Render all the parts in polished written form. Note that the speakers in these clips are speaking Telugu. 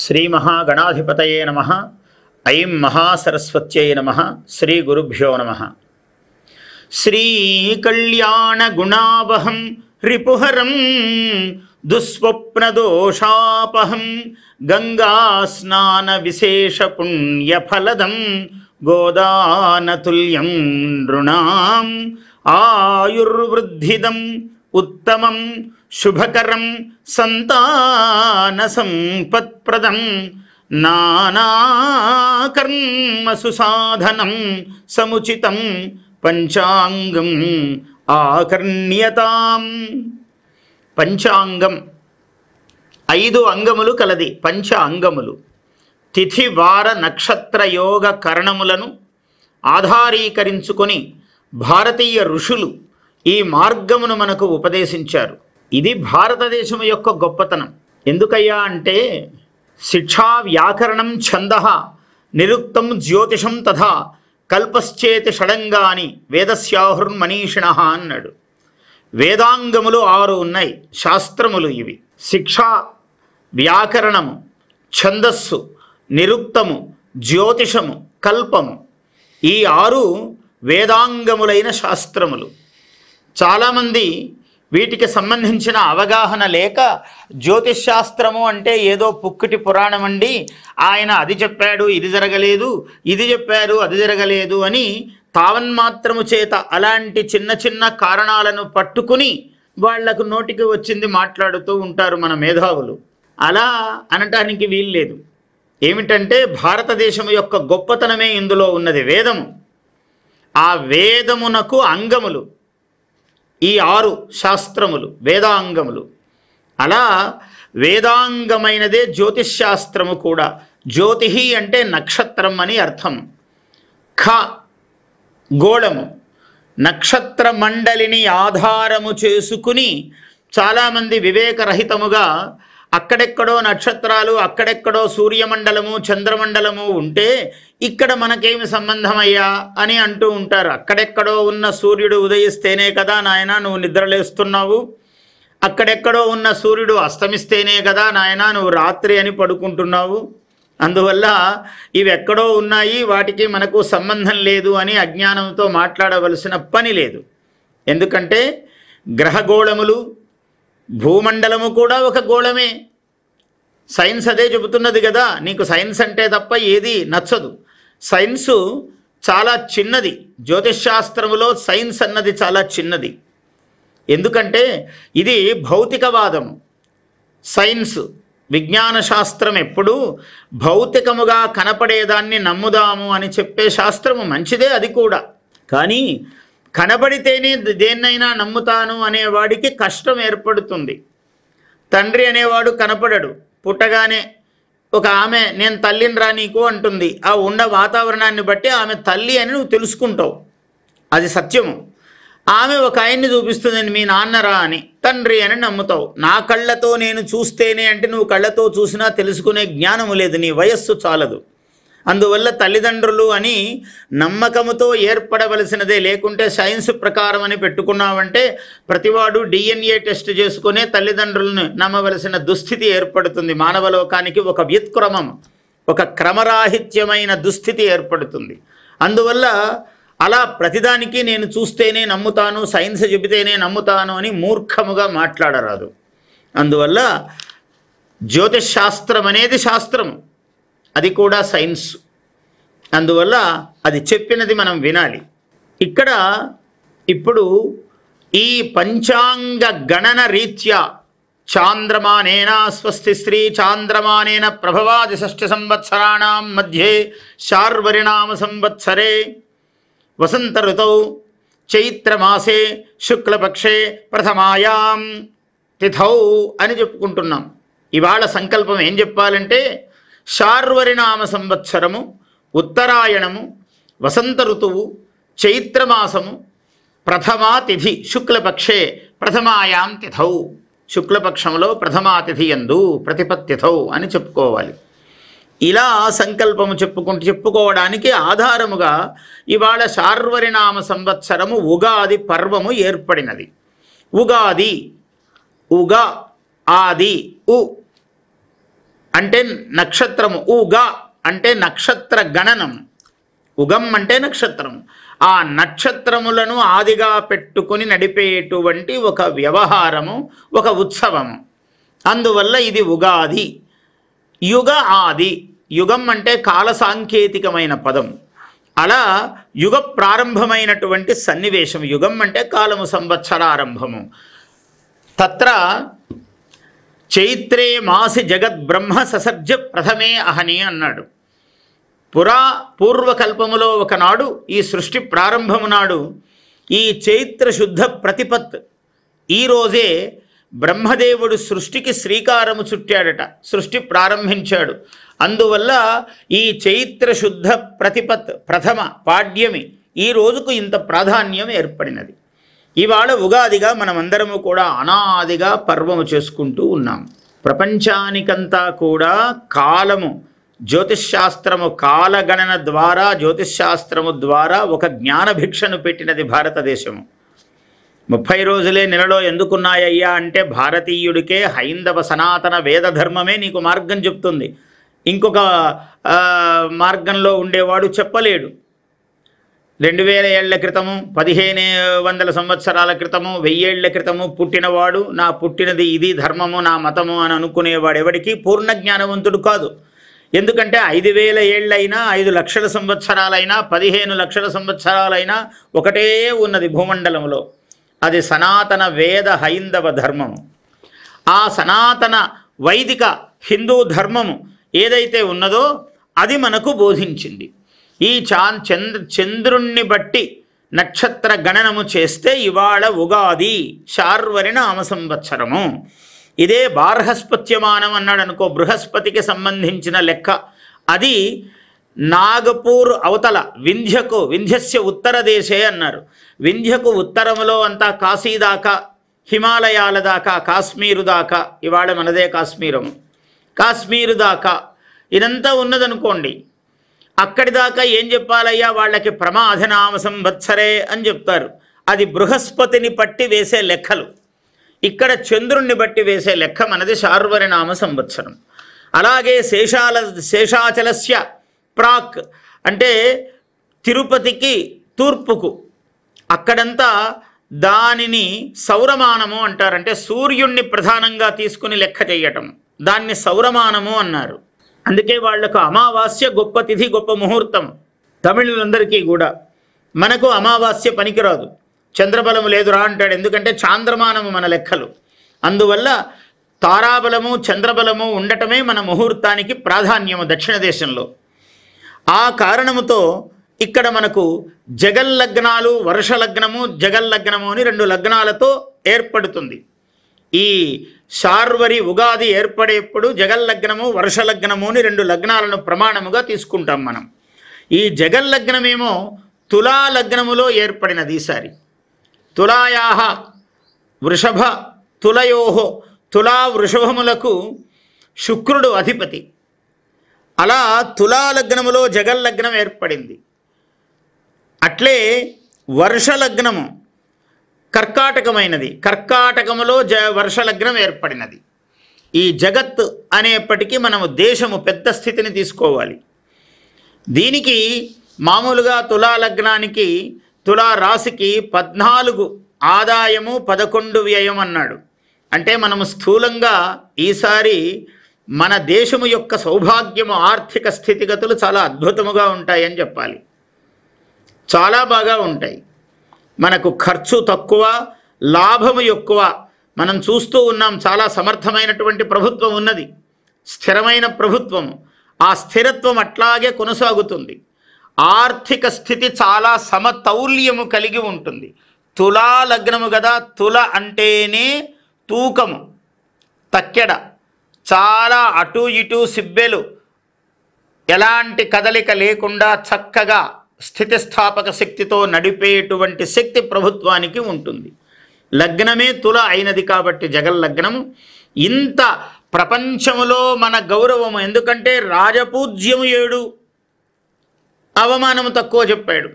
श्री महागणाधिपतये नमः। ऐं महासरस्वत्यै नमः। श्री गुरुभ्यो नमः। श्री कल्याण गुणावहं रिपुहरं दुस्वप्न दोषापहं गंगा स्नान विशेष पुण्य फलदं गोदानतुल्यं नृणां आयुर्वृद्धिदं उत्तमं शुभकरं संतान संपत्प्रदं नानाकर्मसुसाधनं समुचितं पंचांगं आकर्ण्यतां। पंचांगं ఐదు అంగములు కలది. పంచ అంగములు తిథి వార నక్షత్ర యోగ కరణములను ఆధారీకరించుకొని భారతీయ ఋషులు ఈ మార్గమును మనకు ఉపదేశించారు. ఇది భారతదేశం యొక్క గొప్పతనం. ఎందుకయ్యా అంటే శిక్షా వ్యాకరణం ఛందః నిరుక్తం జ్యోతిషం తథా కల్పశ్చేతి షడంగాని వేదస్యాహుర్ మనీషిణః అన్నాడు. వేదాంగములు ఆరు ఉన్నాయి, శాస్త్రములు ఇవి. శిక్షా వ్యాకరణము, ఛందస్సు, నిరుక్తము, జ్యోతిషము, కల్పము, ఈ ఆరు వేదాంగములైన శాస్త్రములు. చాలామంది వీటికి సంబంధించిన అవగాహన లేక జ్యోతిష్ శాస్త్రము అంటే ఏదో పుక్కిటి పురాణం అండి, ఆయన అది చెప్పాడు ఇది జరగలేదు, ఇది చెప్పారు అది జరగలేదు అని తావన్మాత్రము చేత అలాంటి చిన్న చిన్న కారణాలను పట్టుకుని వాళ్లకు నోటికి వచ్చింది మాట్లాడుతూ ఉంటారు మన మేధావులు. అలా అనటానికి వీల్లేదు. ఏమిటంటే భారతదేశం యొక్క గొప్పతనమే ఇందులో ఉన్నది. వేదము, ఆ వేదమునకు అంగములు ఈ ఆరు శాస్త్రములు, వేదాంగములు. అలా వేదాంగమైనదే జ్యోతిష్ శాస్త్రము కూడా. జ్యోతిహి అంటే నక్షత్రం అని అర్థం. ఖ గోళము, నక్షత్ర మండలిని ఆధారము చేసుకుని చాలామంది వివేకరహితముగా అక్కడెక్కడో నక్షత్రాలు, అక్కడెక్కడో సూర్యమండలము చంద్రమండలము ఉంటే ఇక్కడ మనకేమి సంబంధమయ్యా అని అంటూ ఉంటారు. అక్కడెక్కడో ఉన్న సూర్యుడు ఉదయిస్తేనే కదా నాయన నువ్వు నిద్రలేస్తున్నావు, అక్కడెక్కడో ఉన్న సూర్యుడు అస్తమిస్తేనే కదా నాయన నువ్వు రాత్రి అని పడుకుంటున్నావు, అందువల్ల ఇవి ఎక్కడో ఉన్నాయి వాటికి మనకు సంబంధం లేదు అని అజ్ఞానంతో మాట్లాడవలసిన పని లేదు. ఎందుకంటే గ్రహగోళములు, భూమండలము కూడా ఒక గోళమే. సైన్స్ అదే చెబుతున్నది కదా. నీకు సైన్స్ అంటే తప్ప ఏది నచ్చదు. సైన్సు చాలా చిన్నది. జ్యోతిష్శాస్త్రములో సైన్స్ అన్నది చాలా చిన్నది. ఎందుకంటే ఇది భౌతికవాదము. సైన్సు విజ్ఞాన శాస్త్రం ఎప్పుడు భౌతికముగా కనపడేదాన్ని నమ్ముదాము అని చెప్పే శాస్త్రము. మంచిదే అది కూడా. కానీ కనబడితేనే దేన్నైనా నమ్ముతాను అనేవాడికి కష్టం ఏర్పడుతుంది. తండ్రి అనేవాడు కనపడడు. పుట్టగానే ఒక ఆమె నేను తల్లిని రా నీకు అంటుంది. ఆ ఉన్న వాతావరణాన్ని బట్టి ఆమె తల్లి అని నువ్వు తెలుసుకుంటావు, అది సత్యము. ఆమె ఒక ఆయన్ని చూపిస్తుంది, మీ నాన్నరా అని, తండ్రి అని నమ్ముతావు. నా కళ్ళతో నేను చూస్తేనే అంటే నువ్వు కళ్ళతో చూసినా తెలుసుకునే జ్ఞానము లేదు, నీ వయస్సు చాలదు. అందువల్ల తల్లిదండ్రులు అని నమ్మకముతో ఏర్పడవలసినదే. లేకుంటే సైన్స్ ప్రకారం అని పెట్టుకున్నావంటే ప్రతివాడు DNA టెస్ట్ చేసుకునే తల్లిదండ్రులను నమ్మవలసిన దుస్థితి ఏర్పడుతుంది. మానవలోకానికి ఒక వ్యుత్క్రమం, ఒక క్రమరాహిత్యమైన దుస్థితి ఏర్పడుతుంది. అందువల్ల అలా ప్రతిదానికి నేను చూస్తేనే నమ్ముతాను, సైన్స్ చెబితేనే నమ్ముతాను అని మూర్ఖముగా మాట్లాడరాదు. అందువల్ల జ్యోతిష్ శాస్త్రం అనేది శాస్త్రము, అది కూడా సైన్స్. అందువల్ల అది చెప్పినది మనం వినాలి. ఇక్కడ ఇప్పుడు ఈ పంచాంగ గణన రీత్యా చాంద్రమానేన స్వస్తి స్త్రీ చాంద్రమానేన ప్రభవాది 6 సంవత్సరాణం మధ్యే శార్వరిణామ సంవత్సరే వసంత ఋతౌ చైత్రమాసే శుక్లపక్షే ప్రథమాయాం తిథౌ అని చెప్పుకుంటున్నాం. ఇవాళ సంకల్పం ఏం చెప్పాలంటే శార్వరినామ సంవత్సరము, ఉత్తరాయణము, వసంత ఋతువు, చైత్రమాసము, ప్రథమా తిథి శుక్లపక్షే ప్రథమాయాం తిథౌ, శుక్లపక్షంలో ప్రథమా తిథి యందు ప్రతిపత్తిథౌ అని చెప్పుకోవాలి. ఇలా సంకల్పము చెప్పుకోవడానికి ఆధారముగా ఇవాళ శార్వరినామ సంవత్సరము ఉగాది పర్వము ఏర్పడినది. ఉగాది, ఉగా ఆది, ఉ అంటే నక్షత్రము, ఊగా అంటే నక్షత్ర గణనం, ఉగం అంటే నక్షత్రం. ఆ నక్షత్రములను ఆదిగా పెట్టుకుని నడిపేటువంటి ఒక వ్యవహారము, ఒక ఉత్సవము. అందువల్ల ఇది ఉగాది. యుగ ఆది, యుగం అంటే కాల సాంకేతికమైన పదం. అలా యుగ ప్రారంభమైనటువంటి సన్నివేశం, యుగం అంటే కాలము, సంవత్సరారంభము. తత్ర చైత్రే మాసి జగద్బ్రహ్మ ససర్జ ప్రథమే అహని అన్నాడు. పురా పూర్వకల్పములో ఒకనాడు, ఈ సృష్టి ప్రారంభము నాడు, ఈ చైత్రశుద్ధ ప్రతిపత్ ఈరోజే బ్రహ్మదేవుడు సృష్టికి శ్రీకారము చుట్టాడట, సృష్టి ప్రారంభించాడు. అందువల్ల ఈ చైత్రశుద్ధ ప్రతిపత్ ప్రథమ పాడ్యమి ఈ రోజుకు ఇంత ప్రాధాన్యం ఏర్పడినది. ఇవాళ ఉగాదిగా మనమందరము కూడా అనాదిగా పర్వము చేసుకుంటూ ఉన్నాం. ప్రపంచానికంతా కూడా కాలము, జ్యోతిష్శాస్త్రము, కాలగణన ద్వారా, జ్యోతిష్శాస్త్రము ద్వారా ఒక జ్ఞానభిక్షను పెట్టినది భారతదేశము. 30 రోజులే నెలలో ఎందుకున్నాయ్యా అంటే, భారతీయుడికే హైందవ సనాతన వేద ధర్మమే నీకు మార్గం చెప్తుంది. ఇంకొక మార్గంలో ఉండేవాడు చెప్పలేడు. 2000 ఏళ్ల క్రితము, 1500 సంవత్సరాల క్రితము, 1000 ఏళ్ల క్రితము పుట్టినవాడు నా పుట్టినది ఇది ధర్మము, నా మతము అని అనుకునేవాడు ఎవడికి పూర్ణ జ్ఞానవంతుడు కాదు. ఎందుకంటే 5000 ఏళ్ళైనా, 5 లక్షల సంవత్సరాలైనా, 15 లక్షల సంవత్సరాలైనా ఒకటే ఉన్నది భూమండలంలో. అది సనాతన వేద హైందవ ధర్మము. ఆ సనాతన వైదిక హిందూ ధర్మము ఏదైతే ఉన్నదో అది మనకు బోధించింది. ఈ చంద్రుణ్ణి బట్టి నక్షత్ర గణనము చేస్తే ఇవాళ ఉగాది, శార్వరినామ సంవత్సరము. ఇదే బార్హస్పత్యమానం అన్నాడు అనుకో, బృహస్పతికి సంబంధించిన లెక్క. అది నాగపూర్ అవతల వింధ్యకు, వింధ్యస్య ఉత్తర దేశే అన్నారు. వింధ్యకు ఉత్తరములో అంతా కాశీ దాకా, హిమాలయాల దాకా, కాశ్మీరు దాకా, ఇవాళ మనదే కాశ్మీరము, కాశ్మీరు దాకా ఇదంతా ఉన్నదనుకోండి. అక్కడి దాకా ఏం చెప్పాలయ్యా వాళ్ళకి? ప్రమాధనామ సంవత్సరే అని చెప్తారు. అది బృహస్పతిని పట్టి వేసే లెక్కలు. ఇక్కడ చంద్రుణ్ణి బట్టి వేసే లెక్క మనది శార్వరినామ సంవత్సరం. అలాగే శేషాచలస్య ప్రాక్ అంటే తిరుపతికి తూర్పుకు, అక్కడంతా దానిని సౌరమానము అంటారంటే సూర్యుణ్ణి ప్రధానంగా తీసుకుని లెక్క చేయటం, దాన్ని సౌరమానము అన్నారు. అందుకే వాళ్లకు అమావాస్య గొప్ప తిథి, గొప్ప ముహూర్తం తమిళులందరికీ కూడా. మనకు అమావాస్య పనికిరాదు, చంద్రబలము లేదురా అంటాడు, ఎందుకంటే చాంద్రమానము మన లెక్కలు. అందువల్ల తారాబలము, చంద్రబలము ఉండటమే మన ముహూర్తానికి ప్రాధాన్యము దక్షిణ దేశంలో. ఆ కారణముతో ఇక్కడ మనకు జగల్లగ్నాలు, వర్ష లగ్నము, జగల్లగ్నము అని 2 లగ్నాలతో ఏర్పడుతుంది. ఈ శార్వరి ఉగాది ఏర్పడేప్పుడు జగల్లగ్నము, వర్ష లగ్నము అని 2 లగ్నాలను ప్రమాణముగా తీసుకుంటాం మనం. ఈ జగల్లగ్నమేమో తులా లగ్నములో ఏర్పడినది. ఈసారి తులాయాహ వృషభ తులయోహో, తులా వృషభములకు శుక్రుడు అధిపతి. అలా తులాలగ్నములో జగల్లగ్నం ఏర్పడింది. అట్లే వర్షలగ్నము కర్కాటకమైనది, కర్కాటకములో వర్షలగ్నం ఏర్పడినది. ఈ జగత్ అనేప్పటికీ మనము దేశము పెద్ద స్థితిని తీసుకోవాలి. దీనికి మామూలుగా తులాలగ్నానికి, తులారాశికి 14 ఆదాయము, 11 వ్యయం అన్నాడు. అంటే మనము స్థూలంగా ఈసారి మన దేశము యొక్క సౌభాగ్యము, ఆర్థిక స్థితిగతులు చాలా అద్భుతముగా ఉంటాయని చెప్పాలి, చాలా బాగా ఉంటాయి. మనకు ఖర్చు తక్కువ, లాభము ఎక్కువ. మనం చూస్తూ ఉన్నాం, చాలా సమర్థమైనటువంటి ప్రభుత్వం ఉన్నది, స్థిరమైన ప్రభుత్వము. ఆ స్థిరత్వం అట్లాగే కొనసాగుతుంది. ఆర్థిక స్థితి చాలా సమతౌల్యము కలిగి ఉంటుంది. తులా లగ్నము కదా, తుల అంటేనే తూకము, తక్కెడ, చాలా అటు ఇటు సిబ్బెలు, ఎలాంటి కదలిక లేకుండా చక్కగా స్థితిస్థాపక శక్తితో నడిపేటువంటి శక్తి ప్రభుత్వానికి ఉంటుంది. లగ్నమే తుల అయినది కాబట్టి జగల్లగ్నము. ఇంత ప్రపంచములో మన గౌరవము, ఎందుకంటే రాజపూజ్యము 7, అవమానము తక్కువ చెప్పాడు.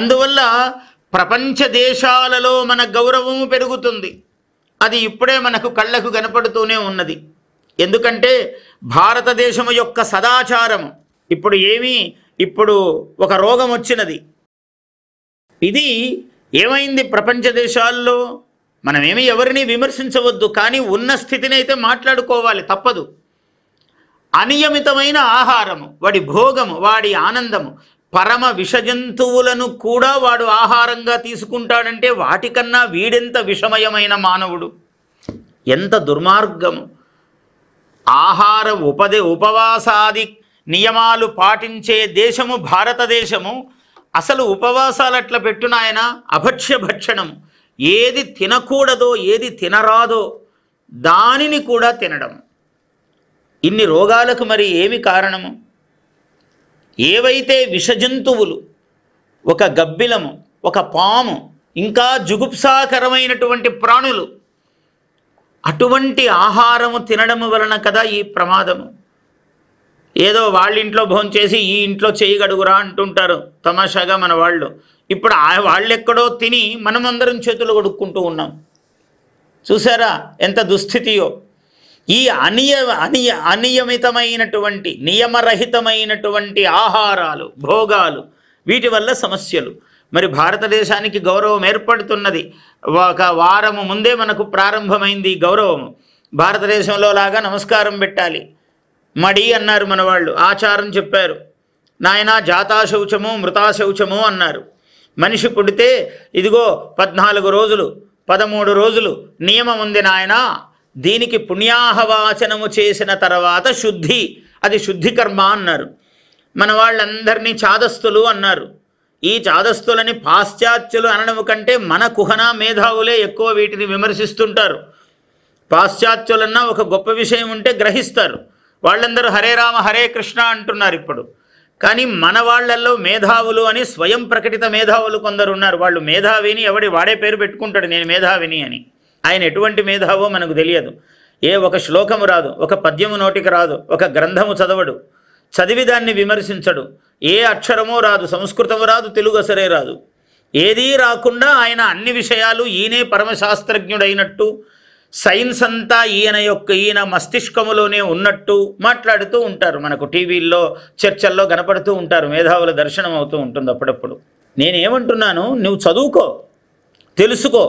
అందువల్ల ప్రపంచ దేశాలలో మన గౌరవము పెరుగుతుంది. అది ఇప్పుడే మనకు కళ్ళకు కనపడుతూనే ఉన్నది. ఎందుకంటే భారతదేశం యొక్క సదాచారం ఇప్పుడు ఒక రోగం వచ్చినది. ఇది ఏమైంది ప్రపంచ దేశాల్లో మనం ఏమీ ఎవరిని విమర్శించవద్దు, కానీ ఉన్న స్థితిని అయితే మాట్లాడుకోవాలి తప్పదు. అనియమితమైన ఆహారము, వాడి భోగము, వాడి ఆనందము, పరమ విషజంతువులను కూడా వాడు ఆహారంగా తీసుకుంటాడంటే వాటికన్నా వీడెంత విషమయమైన మానవుడు, ఎంత దుర్మార్గము. ఆహార ఉపవాసాది నియమాలు పాటించే దేశము భారతదేశము. అసలు ఉపవాసాలు అట్లా పెట్టునాయన అభక్ష్య భక్షణము, ఏది తినకూడదో ఏది తినరాదో దానిని కూడా తినడం. ఇన్ని రోగాలకు మరి ఏమి కారణము? ఏవైతే విషజంతువులు, ఒక గబ్బిలము, ఒక పాము, ఇంకా జుగుప్సాకరమైనటువంటి ప్రాణులు, అటువంటి ఆహారము తినడం వలన కదా ఈ ప్రమాదము. ఏదో వాళ్ళింట్లో భోంచేసి ఈ ఇంట్లో చేయగడుగురా అంటుంటారు తమాషాగా మన వాళ్ళు. ఇప్పుడు వాళ్ళెక్కడో తిని మనమందరం చేతులు కొడుక్కుంటూ ఉన్నాం. చూసారా ఎంత దుస్థితియో. ఈ అనియమితమైనటువంటి నియమరహితమైనటువంటి ఆహారాలు, భోగాలు, వీటి వల్ల సమస్యలు. మరి భారతదేశానికి గౌరవం ఏర్పడుతున్నది. ఒక వారము ముందే మనకు ప్రారంభమైంది గౌరవము. భారతదేశంలో లాగా నమస్కారం పెట్టాలి, మడి అన్నారు మన వాళ్ళు, ఆచారం చెప్పారు. నాయన జాతాశౌచము మృతాశౌచము అన్నారు. మనిషి పుడితే ఇదిగో 14 రోజులు 13 రోజులు నియమం ఉంది నాయన, దీనికి పుణ్యాహవాచనము చేసిన తర్వాత శుద్ధి, అది శుద్ధి కర్మ అన్నారు. మన వాళ్ళందరినీ చాదస్తులు అన్నారు. ఈ చాదస్తులని పాశ్చాత్యులు అనడం కంటే మన కుహనా మేధావులే ఎక్కువ వీటిని విమర్శిస్తుంటారు. పాశ్చాత్యులన్నా ఒక గొప్ప విషయం ఉంటే గ్రహిస్తారు. వాళ్ళందరూ హరే రామ హరే కృష్ణ అంటున్నారు ఇప్పుడు. కానీ మన వాళ్ళల్లో మేధావులు అని స్వయం ప్రకటిత మేధావులు కొందరు ఉన్నారు. వాళ్ళు మేధావిని ఎవడి వాడే పేరు పెట్టుకుంటాడు, నేను మేధావిని అని. ఆయన ఎటువంటి మేధావో మనకు తెలియదు. ఏ ఒక శ్లోకము రాదు, ఒక పద్యము నోటికి రాదు, ఒక గ్రంథము చదవడు, చదివి దాన్ని విమర్శించడు. ఏ అక్షరమో రాదు, సంస్కృతము రాదు, తెలుగు అసరే రాదు. ఏదీ రాకుండా ఆయన అన్ని విషయాలు ఈయనే పరమశాస్త్రజ్ఞుడైనట్టు, సైన్స్ అంతా ఈయన మస్తిష్కములోనే ఉన్నట్టు మాట్లాడుతూ ఉంటారు. మనకు టీవీల్లో చర్చల్లో కనపడుతూ ఉంటారు, మేధావుల దర్శనం అవుతూ ఉంటుంది అప్పుడప్పుడు. నేనేమంటున్నాను, నువ్వు చదువుకో, తెలుసుకో,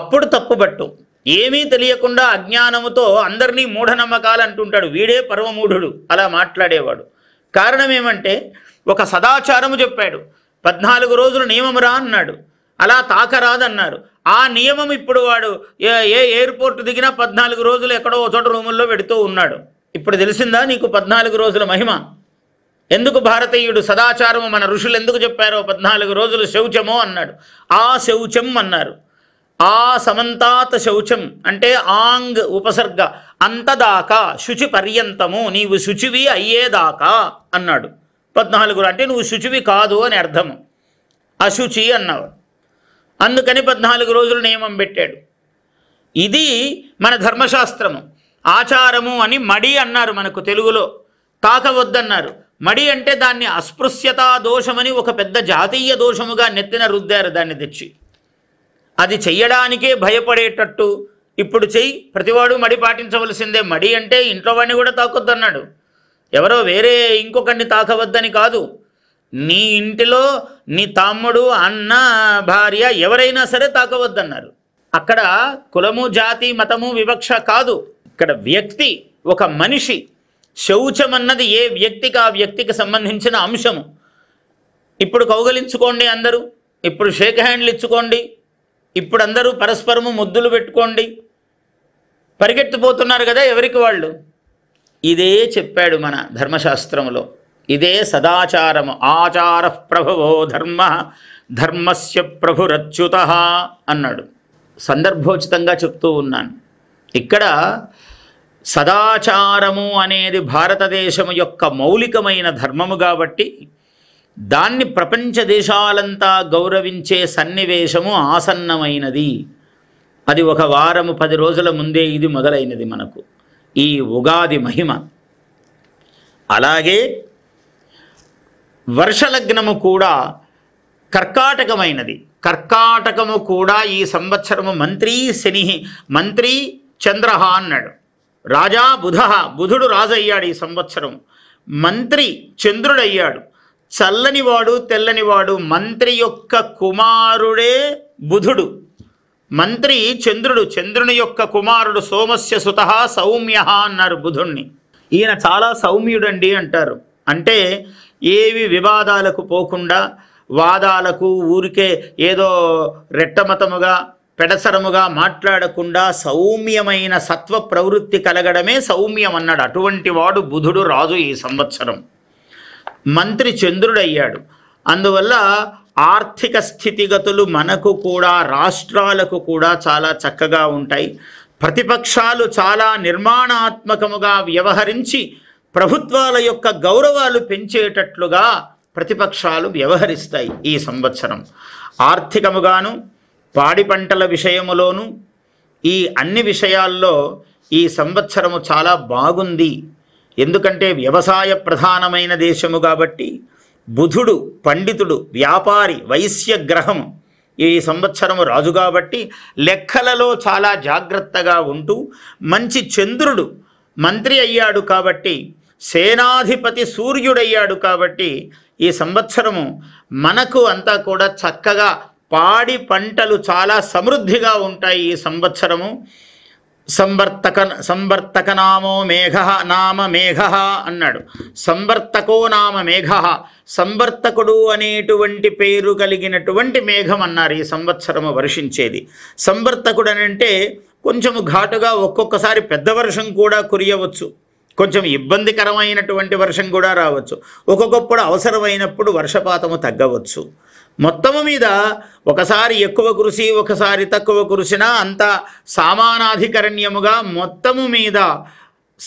అప్పుడు తప్పుబట్టు. ఏమీ తెలియకుండా అజ్ఞానముతో అందరినీ మూఢనమ్మకాలు అంటుంటాడు, వీడే పరమమూఢుడు అలా మాట్లాడేవాడు. కారణం ఏమంటే ఒక సదాచారము చెప్పాడు, 14 రోజులు నియమమురా అన్నాడు, అలా తాకరాదన్నారు. ఆ నియమం ఇప్పుడు వాడు ఏ ఎయిర్పోర్ట్ దిగినా 14 రోజులు ఎక్కడో చోట రూముల్లో పెడుతూ ఉన్నాడు. ఇప్పుడు తెలిసిందా నీకు 14 రోజుల మహిమ? ఎందుకు భారతీయుడు సదాచారము మన ఋషులు ఎందుకు చెప్పారో? 14 రోజులు శౌచము అన్నాడు, ఆ శౌచం అన్నారు. ఆ సమంతాత శౌచం అంటే ఆంగ్ ఉపసర్గ అంతదాకా, శుచి పర్యంతము, నీవు శుచివి అయ్యేదాకా అన్నాడు. 14 అంటే నువ్వు శుచివి కాదు అని అర్థము, అశుచి అన్నావు. అందుకని 14 రోజులు నియమం పెట్టాడు. ఇది మన ధర్మశాస్త్రము. ఆచారము అని మడి అన్నారు మనకు తెలుగులో, తాకవద్దన్నారు. మడి అంటే దాన్ని అస్పృశ్యతా దోషమని ఒక పెద్ద జాతీయ దోషముగా నెత్తిన రుద్దారు దాన్ని తెచ్చి. అది చెయ్యడానికే భయపడేటట్టు ఇప్పుడు చెయ్యి, ప్రతివాడు మడి పాటించవలసిందే. మడి అంటే ఇంట్లో వాడిని కూడా తాకొద్దన్నాడు, ఎవరో వేరే ఇంకొకరిని తాకవద్దని కాదు. నీ ఇంటిలో నీ తమ్ముడు, అన్న, భార్య ఎవరైనా సరే తాకవద్దన్నారు. అక్కడ కులము జాతి మతము వివక్ష కాదు. ఇక్కడ వ్యక్తి, ఒక మనిషి. శౌచం అన్నది ఏ వ్యక్తికి ఆ వ్యక్తికి సంబంధించిన అంశము. ఇప్పుడు కౌగలించుకోండి అందరూ, ఇప్పుడు షేక్ హ్యాండ్లు ఇచ్చుకోండి, ఇప్పుడు అందరూ పరస్పరము ముద్దులు పెట్టుకోండి, పరిగెత్తిపోతున్నారు కదా ఎవరికి వాళ్ళు. ఇదే చెప్పాడు మన ధర్మశాస్త్రంలో, ఇదే సదాచారము. ఆచార ప్రభువో ధర్మ ధర్మస్య ప్రభురచ్యుత అన్నాడు. సందర్భోచితంగా చెప్తూ ఉన్నాను. ఇక్కడ సదాచారము అనేది భారతదేశము యొక్క మౌలికమైన ధర్మము కాబట్టి దాన్ని ప్రపంచ దేశాలంతా గౌరవించే సన్నివేశము ఆసన్నమైనది. అది ఒక వారము 10 రోజుల ముందే ఇది మొదలైనది మనకు ఈ ఉగాది మహిమ. అలాగే వర్షలగ్నము కూడా కర్కాటకమైనది. కర్కాటకము కూడా ఈ సంవత్సరము మంత్రి శని, మంత్రి చంద్ర అన్నాడు. రాజా బుధ, బుధుడు రాజయ్యాడు ఈ సంవత్సరం. మంత్రి చంద్రుడయ్యాడు. చల్లనివాడు తెల్లనివాడు, మంత్రి యొక్క కుమారుడే బుధుడు. మంత్రి చంద్రుడు, చంద్రుని యొక్క కుమారుడు. సోమస్య సుతః సౌమ్య అన్నారు బుధుణ్ణి. ఈయన చాలా సౌమ్యుడండి అంటారు. అంటే ఏవి వివాదాలకు పోకుండా, వాదాలకు ఊరికే ఏదో రెట్టమతముగా పెడసరముగా మాట్లాడకుండా సౌమ్యమైన సత్వ ప్రవృత్తి కలగడమే సౌమ్యం అన్నాడు. అటువంటి వాడు బుధుడు రాజు ఈ సంవత్సరం. మంత్రి చంద్రుడయ్యాడు. అందువల్ల ఆర్థిక స్థితిగతులు మనకు కూడా, రాష్ట్రాలకు కూడా చాలా చక్కగా ఉంటాయి. ప్రతిపక్షాలు చాలా నిర్మాణాత్మకముగా వ్యవహరించి ప్రభుత్వాల యొక్క గౌరవాలు పెంచేటట్లుగా ప్రతిపక్షాలు వ్యవహరిస్తాయి ఈ సంవత్సరం. ఆర్థికముగాను, పాడి పంటల విషయములోను, ఈ అన్ని విషయాల్లో ఈ సంవత్సరము చాలా బాగుంది. ఎందుకంటే వ్యవసాయ ప్రధానమైన దేశము కాబట్టి. బుధుడు పండితుడు, వ్యాపారి, వైశ్య గ్రహము ఈ సంవత్సరము రాజు కాబట్టి లెక్కలలో చాలా జాగ్రత్తగా ఉంటూ, మంచి చంద్రుడు మంత్రి అయ్యాడు కాబట్టి, సేనాధిపతి సూర్యుడయ్యాడు కాబట్టి ఈ సంవత్సరము మనకు అంతా కూడా చక్కగా పాడి పంటలు చాలా సమృద్ధిగా ఉంటాయి ఈ సంవత్సరము. సంవర్తకనామో మేఘ నామ మేఘ అన్నాడు. సంవర్తకో నామ మేఘ, సంవర్తకుడు అనేటువంటి పేరు కలిగినటువంటి మేఘం అన్నారు ఈ సంవత్సరము వర్షించేది. సంవర్తకుడు అనంటే కొంచెము ఘాటుగా, ఒక్కొక్కసారి పెద్ద వర్షం కూడా కురియవచ్చు, కొంచెం ఇబ్బందికరమైనటువంటి వర్షం కూడా రావచ్చు, ఒక్కొక్కప్పుడు అవసరమైనప్పుడు వర్షపాతము తగ్గవచ్చు. మొత్తము మీద ఒకసారి ఎక్కువ కురిసి ఒకసారి తక్కువ కురిసినా అంత సమానాధికరణ్యముగా మొత్తము మీద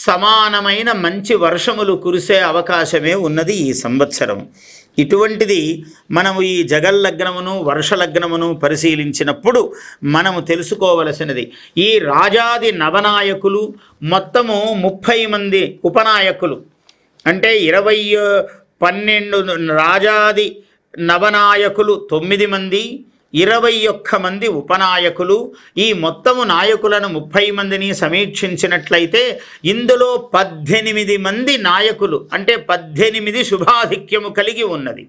సమానమైన మంచి వర్షములు కురిసే అవకాశమే ఉన్నది ఈ సంవత్సరం. ఇటువంటిది మనము ఈ జగల్లగ్నమును వర్షలగ్నమును పరిశీలించినప్పుడు మనము తెలుసుకోవలసినది. ఈ రాజాది నవనాయకులు మొత్తము 30 మంది ఉపనాయకులు. అంటే 12 రాజాది నవనాయకులు 9 మంది, 21 మంది ఉపనాయకులు. ఈ మొత్తము నాయకులను 30 మందిని సమీక్షించినట్లయితే ఇందులో 18 మంది నాయకులు, అంటే 18 శుభాధిక్యము కలిగి ఉన్నది.